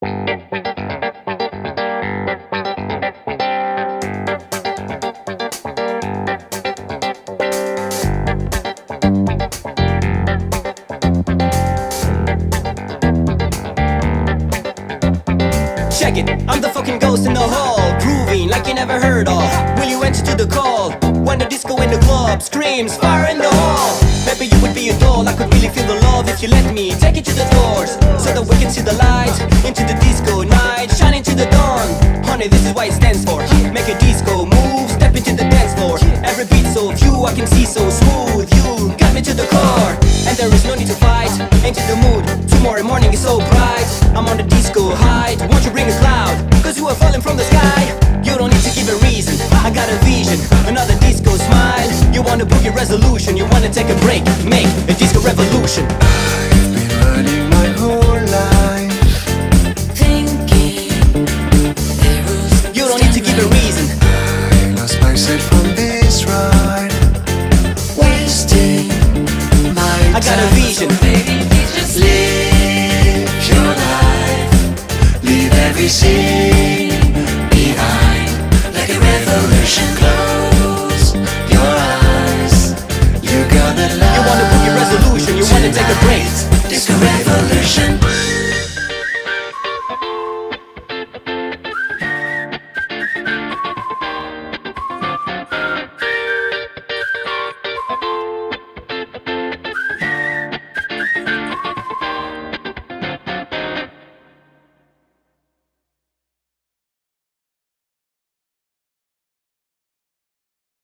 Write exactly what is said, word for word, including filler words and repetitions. Check it, I'm the fucking ghost in the hall, grooving like you never heard of. Will you answer to the call? When the disco in the club screams fire in the hall. Baby, you would be a doll, I could really feel the love if you let me take it to the doors, so that we can see the light into the disco night, shining to the dawn. Honey, this is what it stands for. Make a disco move, step into the dance floor. Every beat so few, I can see so smooth. You got me to the core, and there is no need to fight. Into the mood, tomorrow morning is so bright. I'm on the disco height, won't you bring a cloud? Cause you are falling from the sky. You don't need to give a reason, I got a vision. Another disco smile. You wanna boogie resolution, you wanna take a break, make a disco revolution. I've been running my whole life, thinking there was no. You don't need to give a reason, I lost myself from this ride, wasting my time. I got a vision, so baby, just live your life, leave everything behind, like a revolution. Close your eyes, you're gonna love. You wanna book your resolution, you wanna take a break. Disco Revolution.